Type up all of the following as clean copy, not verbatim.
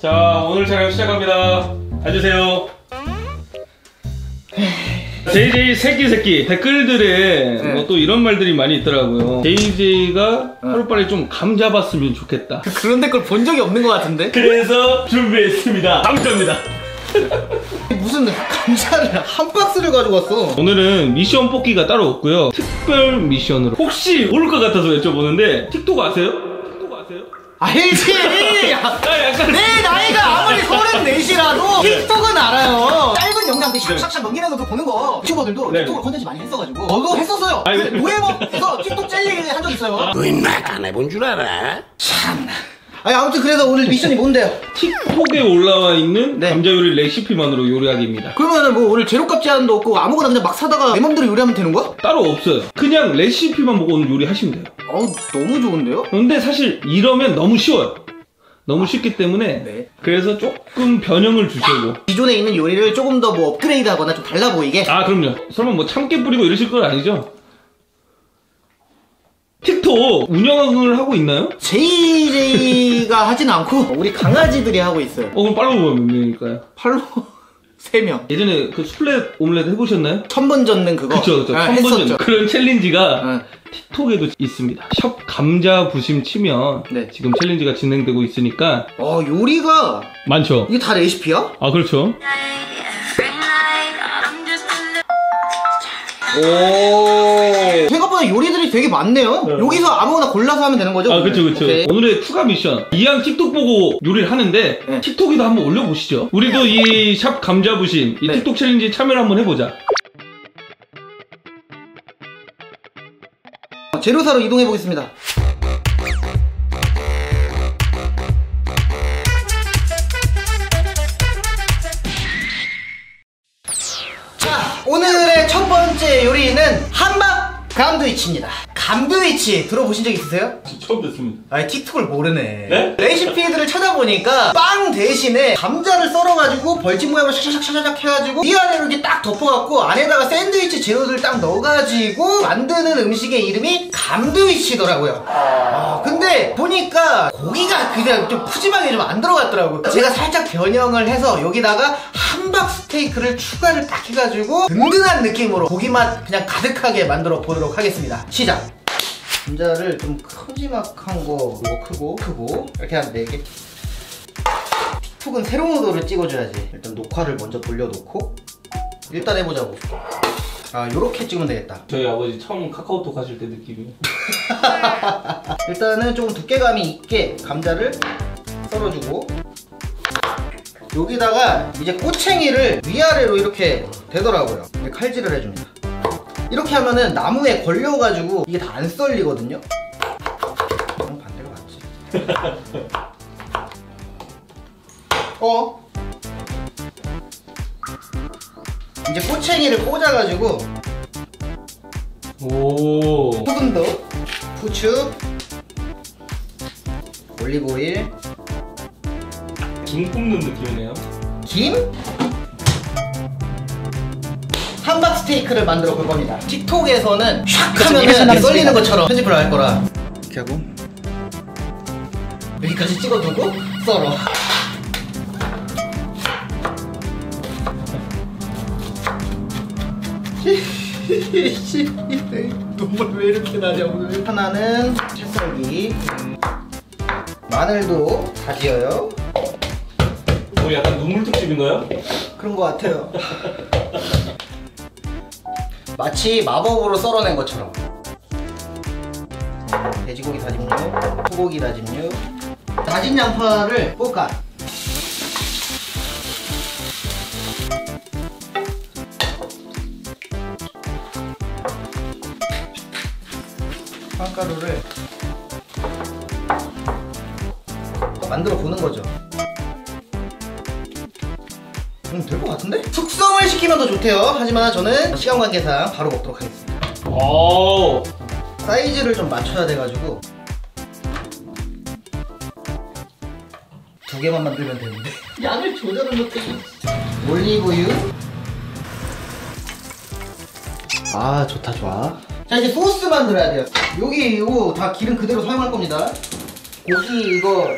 자, 오늘 촬영 시작합니다. 봐주세요. 제이제이 새끼 댓글들에 네. 뭐 또 이런 말들이 많이 있더라고요. 제이제이가 하루빨리 좀 감 잡았으면 좋겠다. 그런 댓글 본 적이 없는 것 같은데? 그래서 준비했습니다. 감자입니다. 무슨 감자를 한 박스를 가지고 왔어. 오늘은 미션 뽑기가 따로 없고요. 특별 미션으로 혹시 모를 것 같아서 여쭤보는데 틱톡 아세요? 알지! 내 나이가 아무리 34시라도 틱톡은 알아요. 짧은 영상들 샥샥샥 넘기면서 보는 거 유튜버들도 네. 틱톡으로 콘텐츠 많이 했어가지고 저도 했었어요. 노예먹에서 틱톡 젤리 한 적 있어요. 너 인마 안 해본 줄 알아? 참... 아무튼 그래서 오늘 미션이 뭔데요? 틱톡에 올라와 있는 네. 감자 요리 레시피만으로 요리하기입니다. 그러면은 뭐 오늘 재료값 제한도 없고 아무거나 그냥 막 사다가 내 맘대로 요리하면 되는 거야? 따로 없어요. 그냥 레시피만 보고 오늘 요리하시면 돼요. 어우 너무 좋은데요? 근데 사실 이러면 너무 쉬워요. 너무 쉽기 때문에 네. 그래서 조금 변형을 주시고 기존에 있는 요리를 조금 더 뭐 업그레이드하거나 좀 달라 보이게. 아 그럼요. 설마 뭐 참깨 뿌리고 이러실 건 아니죠? 틱톡 운영을 하고 있나요? 제이제이가 하진 않고 우리 강아지들이 하고 있어요. 그럼 팔로우가 몇 명일까요? 팔로우 3명. 예전에 그 수플렛 오믈렛 해보셨나요? 1000번 젓는 그거? 그쵸. 아, 1000번 젓는 그런 챌린지가 틱톡에도 있습니다. 샵 감자 부심 치면 네. 지금 챌린지가 진행되고 있으니까 요리가 많죠? 이게 다 레시피야? 아 그렇죠. 오 생각보다 요리들이 되게 많네요. 네. 여기서 아무거나 골라서 하면 되는 거죠? 아 그쵸. 오케이. 오늘의 추가 미션 이왕 틱톡 보고 요리를 하는데 네. 틱톡에도 한번 올려보시죠. 우리도 이 샵 감자부심 이 네. 틱톡 챌린지 참여를 한번 해보자. 재료사로 이동해보겠습니다. 오늘의 첫 번째 요리는 함박 감두이치입니다. 감두이치 들어보신 적 있으세요? 처음 듣습니다. 아니 틱톡을 모르네. 네? 레시피들을 찾아보니까 빵 대신에 감자를 썰어가지고 벌집 모양으로 샤샤샥 해가지고 이 안에 이렇게 딱 덮어갖고 안에다가 샌드위치 재료들 딱 넣어가지고 만드는 음식의 이름이 감두이치더라고요. 근데 보니까 고기가 그냥 좀 푸짐하게 좀 안 들어갔더라고요. 제가 살짝 변형을 해서 여기다가 함박 스테이크를 추가를 딱 해가지고 든든한 느낌으로 고기 맛 그냥 가득하게 만들어 보도록 하겠습니다. 시작! 감자를 좀 큼지막한 거 이거 크고 이렇게 한 4개. 틱톡은 새로운 도를 찍어줘야지. 일단 녹화를 먼저 돌려놓고 일단 해보자고. 아 요렇게 찍으면 되겠다. 저희 아버지 처음 카카오톡 하실 때 느낌이요. 일단은 조금 두께감이 있게 감자를 썰어주고 여기다가 이제 꼬챙이를 위아래로 이렇게 되더라고요. 이제 칼질을 해줍니다. 이렇게 하면은 나무에 걸려가지고 이게 다 안 썰리거든요? 반대로 맞지? 이제 꼬챙이를 꽂아가지고 오 조금 더 후추 올리브오일. 김 굽는 느낌이네요. 김? 함박 스테이크를 만들어 볼 겁니다. 틱톡에서는 샥 하면은 썰리는 것처럼 편집을 할 거라 이렇게 하고 여기까지 찍어두고 썰어. 눈물 왜 이렇게 나냐 오늘. 하나는 채썰기. 마늘도 다지어요. 뭐 약간 눈물 특집인가요? 그런 거 같아요. 마치 마법으로 썰어낸 것처럼. 돼지고기 다짐육, 소고기 다짐육, 다진 양파를 볶아. 빵가루를 만들어 보는 거죠. 될 것 같은데? 숙성을 시키면 더 좋대요. 하지만 저는 시간 관계상 바로 먹도록 하겠습니다. 오 사이즈를 좀 맞춰야 돼가지고 2개만 만들면 되는데 양을 조절을 못해. 올리브유. 아 좋다 좋아. 자 이제 소스 만들어야 돼요. 여기 이거 다 기름 그대로 사용할 겁니다. 고기 이거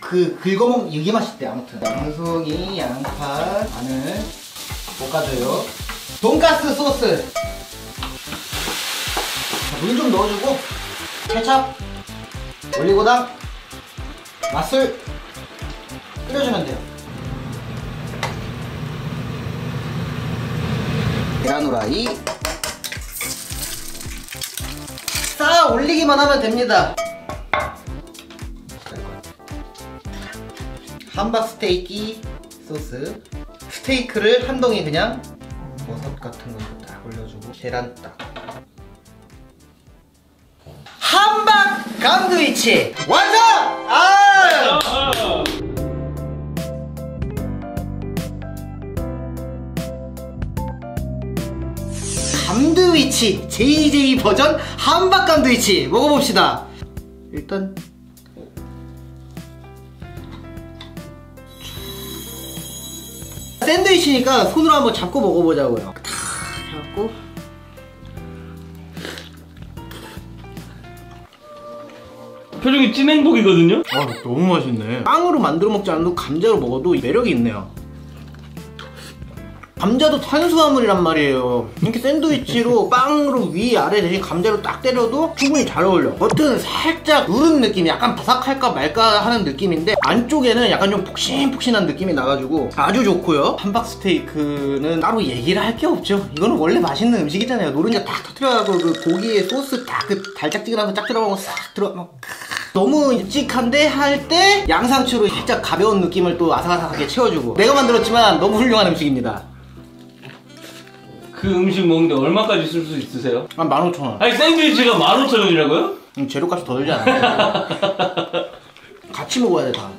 그 긁어먹는 이게 맛있대. 아무튼 양송이, 양파, 마늘 볶아줘요. 돈가스 소스 물 좀 넣어주고 케찹, 올리고당, 맛술 끓여주면 돼요. 계란후라이 쌓아 올리기만 하면 됩니다. 함박 스테이키 소스, 스테이크를 한 덩이 그냥 버섯 같은 것도 딱 올려주고 계란 딱. 함박 강두이치 완성! 아! 강두이치 제이제이 버전 함박 강두이치 먹어봅시다. 일단 샌드위치니까 손으로 한번 잡고 먹어보자고요. 다 잡고 표정이 찐 행복이거든요? 아 너무 맛있네. 빵으로 만들어 먹지 않아도 감자로 먹어도 매력이 있네요. 감자도 탄수화물이란 말이에요. 이렇게 샌드위치로 빵으로 위 아래 대신 감자로 딱 때려도 충분히 잘 어울려. 겉은 살짝 누른 느낌이 약간 바삭할까 말까 하는 느낌인데 안쪽에는 약간 좀 폭신폭신한 느낌이 나가지고 아주 좋고요. 함박 스테이크는 따로 얘기를 할 게 없죠. 이거는 원래 맛있는 음식이잖아요. 노른자 딱 터뜨려가지고 그 고기에 소스 딱 그 달짝지근하면서 딱 들어가고 싹 들어가고 너무 묵직한데 할 때 양상추로 살짝 가벼운 느낌을 또 아삭아삭하게 채워주고 내가 만들었지만 너무 훌륭한 음식입니다. 그 음식 먹는데 얼마까지 쓸 수 있으세요? 한 15,000원. 아니 샌드위치가 15,000원이라고요? 재료값이 더 들지 않아요? 같이 먹어야 돼 다.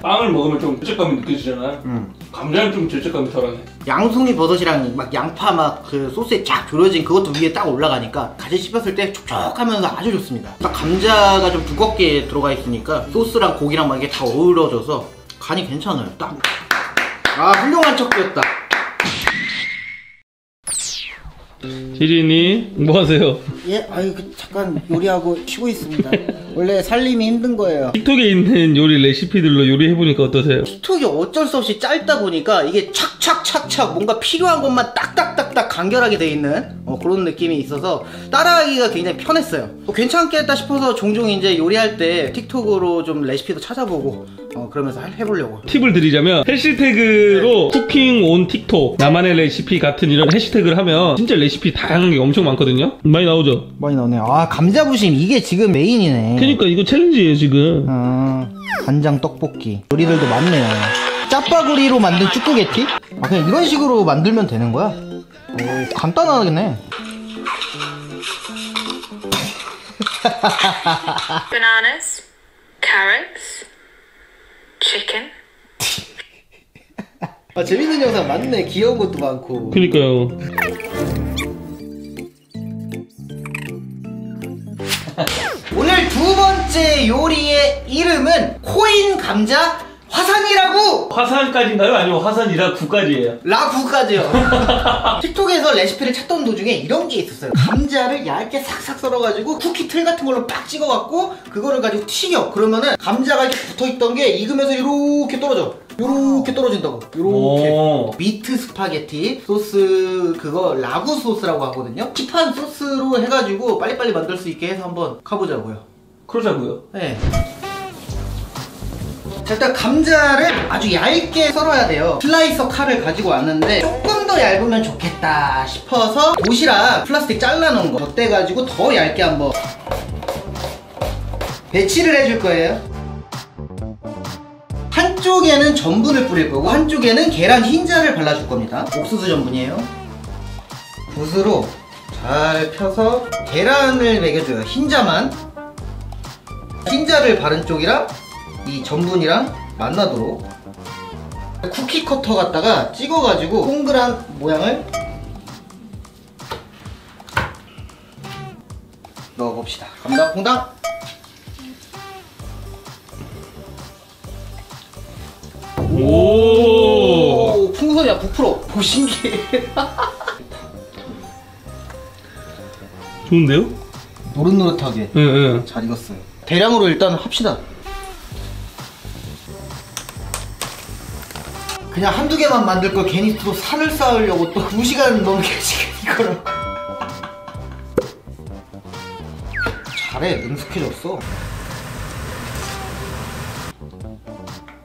빵을 먹으면 좀 죄책감이 느껴지잖아요. 감자는 좀 죄책감이 덜하네. 양송이 버섯이랑 막 양파 막 그 소스에 쫙 졸여진 그것도 위에 딱 올라가니까 같이 씹었을 때 촉촉하면서 아주 좋습니다. 딱 감자가 좀 두껍게 들어가 있으니까 소스랑 고기랑 막 이게 다 어우러져서 간이 괜찮아요. 딱. 아 훌륭한 척도였다. 제이제이님 뭐하세요? 예? 아유 잠깐 요리하고 쉬고 있습니다. 원래 살림이 힘든 거예요. 틱톡에 있는 요리 레시피들로 요리해보니까 어떠세요? 틱톡이 어쩔 수 없이 짧다 보니까 이게 착착착착 뭔가 필요한 것만 딱딱딱딱 간결하게 돼 있는 그런 느낌이 있어서 따라하기가 굉장히 편했어요. 괜찮겠다 싶어서 종종 이제 요리할 때 틱톡으로 좀 레시피도 찾아보고 그러면서 해보려고. 팁을 드리자면 해시태그로 쿠킹 온 틱톡 나만의 레시피 같은 이런 해시태그를 하면 진짜 레시피 다양한 게 엄청 많거든요. 많이 나오죠? 많이 나오네요. 아 감자부심 이게 지금 메인이네. 그러니까 이거 챌린지예요 지금. 아 간장 떡볶이 요리들도 많네요. 짜파구리로 만든 쭈꾸게티? 아 그냥 이런 식으로 만들면 되는 거야? 오 간단하겠네. Bananas, carrots, chicken. 아 재밌는 영상 많네. 귀여운 것도 많고. 그니까요. 오늘 두 번째 요리의 이름은 코인 감자 화산이라고! 화산까지인가요? 아니면 화산이라구까지예요? 라구까지요. 틱톡에서 레시피를 찾던 도중에 이런 게 있었어요. 감자를 얇게 싹싹 썰어가지고 쿠키 틀 같은 걸로 빡 찍어갖고 그거를 가지고 튀겨. 그러면은 감자가 이렇게 붙어있던 게 익으면서 이렇게 떨어져. 요렇게 떨어진다고. 요렇게 미트 스파게티 소스 그거 라구 소스라고 하거든요. 힙한 소스로 해가지고 빨리빨리 만들 수 있게 해서 한번 가보자고요. 그러자고요? 네. 일단 감자를 아주 얇게 썰어야 돼요. 슬라이서 칼을 가지고 왔는데 조금 더 얇으면 좋겠다 싶어서 도시락 플라스틱 잘라놓은 거 덧대가지고 더 얇게 한번 배치를 해줄 거예요. 한쪽에는 전분을 뿌릴 거고 한쪽에는 계란 흰자를 발라줄 겁니다. 옥수수 전분이에요. 붓으로 잘 펴서 계란을 먹여줘요. 흰자만. 흰자를 바른 쪽이랑 이 전분이랑 만나도록 쿠키 커터 갖다가 찍어가지고 동그란 모양을 넣어봅시다. 감당콩당. 오 풍선이야. 부풀어. 오 신기해. 좋은데요? 노릇노릇하게 잘 익었어요. 대량으로 일단 합시다. 그냥 한두 개만 만들 거 괜히 또 산을 쌓으려고 또 2시간 넘게 지금 이거를 잘해. 능숙해졌어.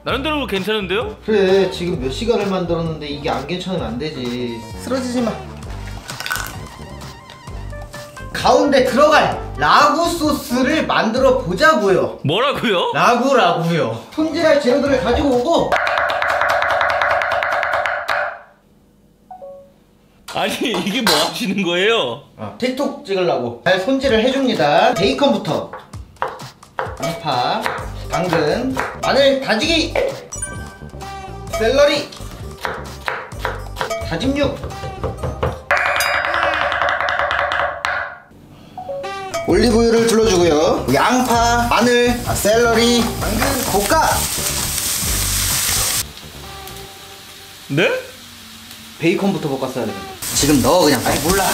나름대로 괜찮은데요? 그래, 지금 몇 시간을 만들었는데 이게 안 괜찮으면 안 되지. 쓰러지지 마. 가운데 들어갈 라구 소스를 만들어 보자고요. 뭐라고요? 라구라고요. 손질할 재료들을 가지고 오고. 아니 이게 뭐 하시는 거예요? 틱톡 찍으려고. 잘 손질을 해줍니다. 베이컨부터, 양파, 당근, 마늘, 다지기, 샐러리, 다짐육, 올리브유를 둘러주고요. 양파, 마늘, 샐러리, 당근, 볶아. 네? 베이컨부터 볶았어야 되는데. 지금 넣어 그냥. 아니 몰라.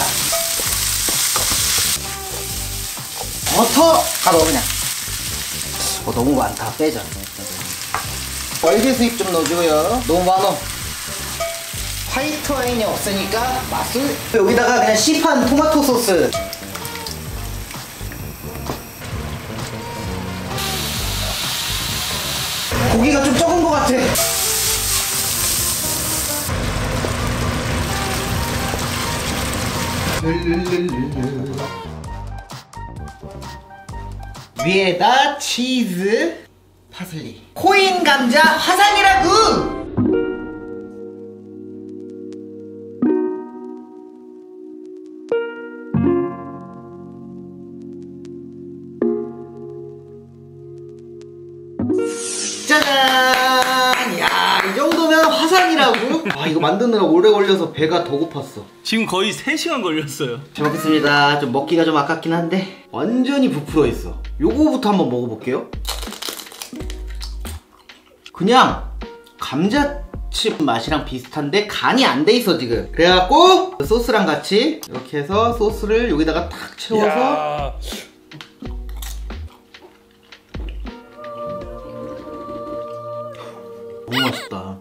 버터 다 넣어 그냥. 너무 많다. 빼자. 월계수잎 좀 넣어주고요. 너무 많어. 화이트 와인이 없으니까 맛술. 여기다가 그냥 시판 토마토 소스. 고기가 좀 적은 것 같아. 위에다 치즈, 파슬리, 코인 감자 화상이라고! 짜잔! 야, 이 정도면 화상이라고? 아, 이거 만드느라 오래 걸려서 배가 더 고팠어. 지금 거의 3시간 걸렸어요. 잘 먹겠습니다. 좀 먹기가 좀 아깝긴 한데 완전히 부풀어 있어. 요거부터 한번 먹어볼게요. 그냥 감자칩 맛이랑 비슷한데 간이 안 돼 있어 지금. 그래갖고 소스랑 같이 이렇게 해서 소스를 여기다가 탁 채워서. 야. 너무 맛있다.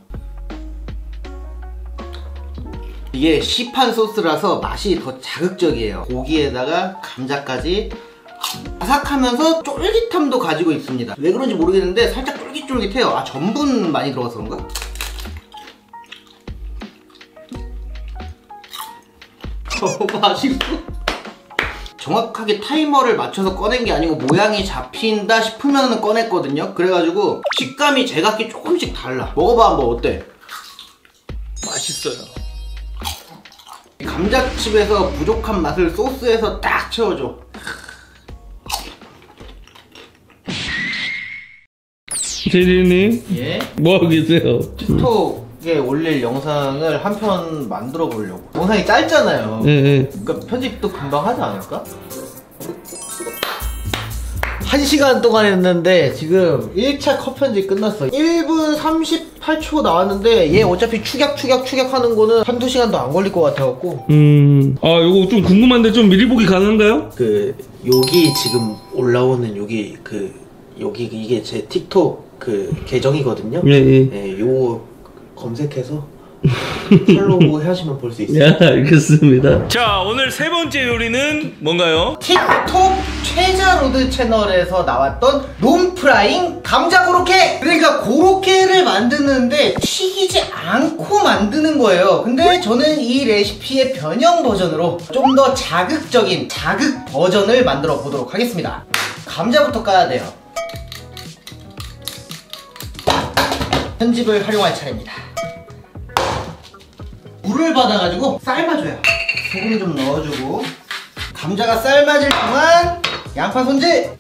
이게 시판 소스라서 맛이 더 자극적이에요. 고기에다가 감자까지 바삭하면서 쫄깃함도 가지고 있습니다. 왜 그런지 모르겠는데 살짝 쫄깃쫄깃해요. 아, 전분 많이 들어가서 그런가? 맛있어. 정확하게 타이머를 맞춰서 꺼낸 게 아니고 모양이 잡힌다 싶으면 꺼냈거든요. 그래가지고 식감이 제각기 조금씩 달라. 먹어봐 한번. 어때? 맛있어요. 감자칩에서 부족한 맛을 소스에서 딱 채워줘. 제이제이님? 예? 뭐하고 계세요? 틱톡에 올릴 영상을 한 편 만들어 보려고. 영상이 짧잖아요. 네. 그러니까 편집도 금방 하지 않을까? 1시간 동안 했는데 지금 1차 컷 편집 끝났어. 1분 38초 나왔는데 얘 어차피 축약 하는 거는 1~2시간도 안 걸릴 것 같아갖고. 아, 요거 좀 궁금한데 좀 미리 보기 가능한가요? 여기 지금 올라오는 여기 여기 이게 제 틱톡 계정이거든요. 예예. 예, 요거 검색해서 팔로우 하시면 볼 수 있어요. 예, 알겠습니다. 자, 오늘 3번째 요리는 뭔가요? 틱톡 최자로드 채널에서 나왔던 롬프라잉 감자 고로케! 그러니까 고로케를 만드는데 튀기지 않고 만드는 거예요. 근데 저는 이 레시피의 변형 버전으로 좀 더 자극적인 자극 버전을 만들어 보도록 하겠습니다. 감자부터 까야 돼요. 편집을 활용할 차례입니다. 물을 받아가지고 삶아줘요. 소금 좀 넣어주고. 감자가 삶아질 동안 양파 손질!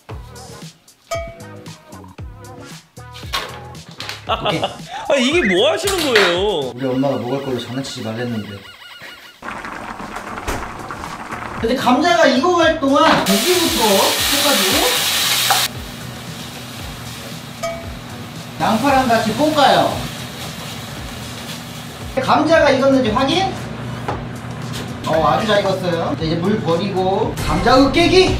아, 이게 뭐 하시는 거예요? 우리 엄마가 먹을 걸로 장난치지 말랬는데. 근데 감자가 익어갈 동안 고기부터 해가지고 양파랑 같이 볶아요. 감자가 익었는지 확인? 아주 잘 익었어요. 이제 물 버리고 감자 으깨기!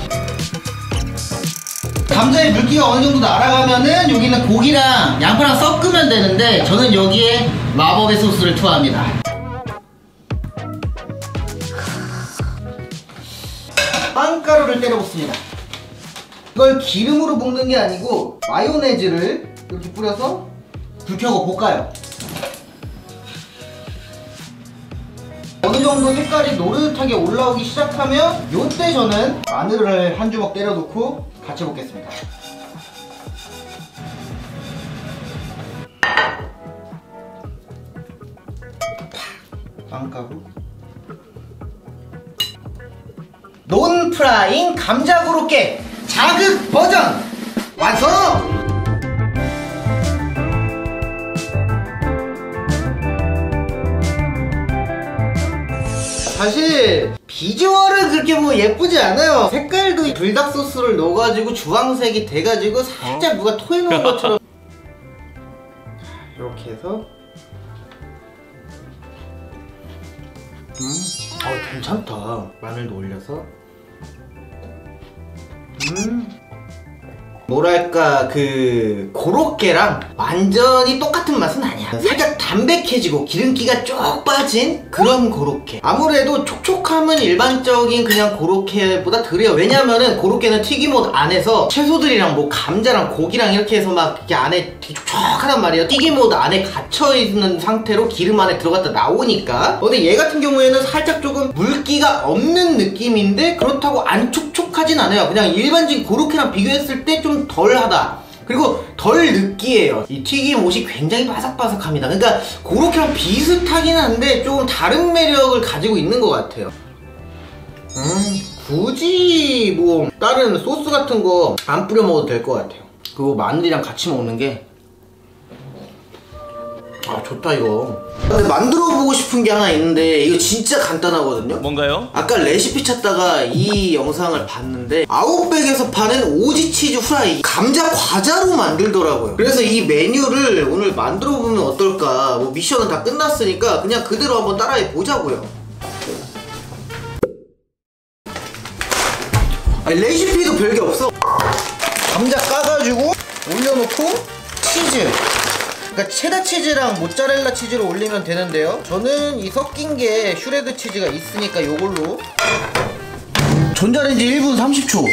감자의 물기가 어느 정도 날아가면은 여기는 고기랑 양파랑 섞으면 되는데 저는 여기에 마법의 소스를 투하합니다. 빵가루를 때려 붓습니다. 이걸 기름으로 볶는 게 아니고 마요네즈를 이렇게 뿌려서 불 켜고 볶아요. 어느 정도 색깔이 노릇하게 올라오기 시작하면 이때 저는 마늘을 한 주먹 때려 넣고 같이 볶겠습니다. 빵가루 논프라잉 감자고로케 자극 버전 완성! 사실 비주얼은 그렇게 뭐 예쁘지 않아요. 색깔도 불닭 소스를 넣어가지고 주황색이 돼가지고 살짝 누가 토해놓은 것처럼 이렇게 해서 괜찮다. 마늘도 올려서 뭐랄까 그 고로케랑 완전히 똑같은 맛은 아니야. 살짝 담백해지고 기름기가 쭉 빠진 그런 고로케. 아무래도 촉촉함은 일반적인 그냥 고로케보다 덜해요. 왜냐면은 고로케는 튀김옷 안에서 채소들이랑 뭐 감자랑 고기랑 이렇게 해서 막 이렇게 안에 되게 촉촉하단 말이에요. 튀김옷 안에 갇혀있는 상태로 기름 안에 들어갔다 나오니까. 근데 얘 같은 경우에는 살짝 조금 물기가 없는 느낌인데 그렇다고 안 촉촉하진 않아요. 그냥 일반적인 고로케랑 비교했을 때 좀 덜하다. 그리고 덜 느끼해요. 이 튀김옷이 굉장히 바삭바삭합니다. 그러니까 고로케랑 비슷하긴 한데 조금 다른 매력을 가지고 있는 것 같아요. 굳이 뭐 다른 소스 같은 거 안 뿌려 먹어도 될 것 같아요. 그리고 마늘이랑 같이 먹는 게 아 좋다 이거. 근데 만들어보고 싶은 게 하나 있는데 이거 진짜 간단하거든요. 뭔가요? 아까 레시피 찾다가 이 영상을 봤는데 아웃백에서 파는 오지치즈 후라이 감자 과자로 만들더라고요. 그래서 이 메뉴를 오늘 만들어보면 어떨까. 뭐 미션은 다 끝났으니까 그냥 그대로 한번 따라해보자고요. 아니 레시피도 별게 없어. 감자 까가지고 올려놓고 치즈, 그러니까 체다 치즈랑 모짜렐라 치즈를 올리면 되는데요. 저는 이 섞인 게 슈레드 치즈가 있으니까 이걸로. 전자레인지 1분 30초.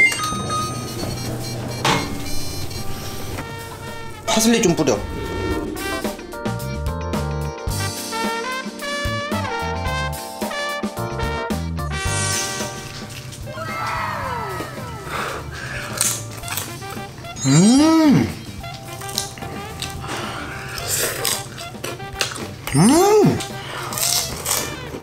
파슬리 좀 뿌려.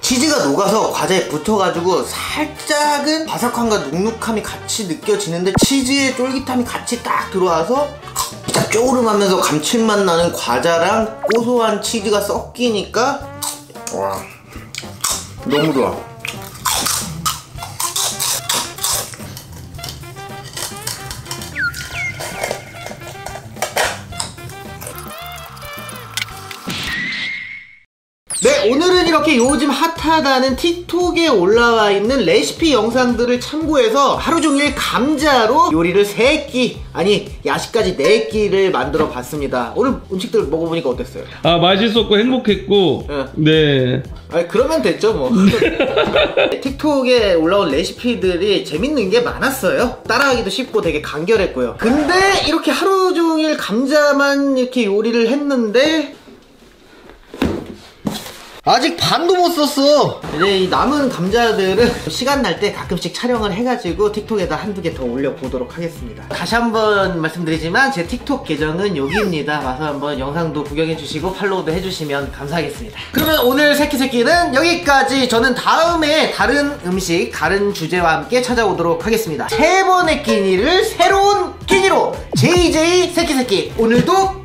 치즈가 녹아서 과자에 붙어가지고 살짝은 바삭함과 눅눅함이 같이 느껴지는데 치즈의 쫄깃함이 같이 딱 들어와서 진짜 쪼름하면서 감칠맛 나는 과자랑 고소한 치즈가 섞이니까 와 너무 좋아. 네, 오늘은 이렇게 요즘 핫하다는 틱톡에 올라와 있는 레시피 영상들을 참고해서 하루종일 감자로 요리를 3끼, 아니 야식까지 4끼를 만들어 봤습니다. 오늘 음식들 먹어보니까 어땠어요? 아 맛있었고 행복했고 네. 아니 그러면 됐죠 뭐. 틱톡에 올라온 레시피들이 재밌는 게 많았어요. 따라하기도 쉽고 되게 간결했고요. 근데 이렇게 하루종일 감자만 이렇게 요리를 했는데 아직 반도 못 썼어. 이제 이 남은 감자들은 시간 날 때 가끔씩 촬영을 해가지고 틱톡에다 1~2개 더 올려보도록 하겠습니다. 다시 한번 말씀드리지만 제 틱톡 계정은 여기입니다. 와서 한번 영상도 구경해주시고 팔로우도 해주시면 감사하겠습니다. 그러면 오늘 새끼새끼는 여기까지. 저는 다음에 다른 음식, 다른 주제와 함께 찾아오도록 하겠습니다. 3번의 끼니를 새로운 끼니로 제이제이 새끼새끼 오늘도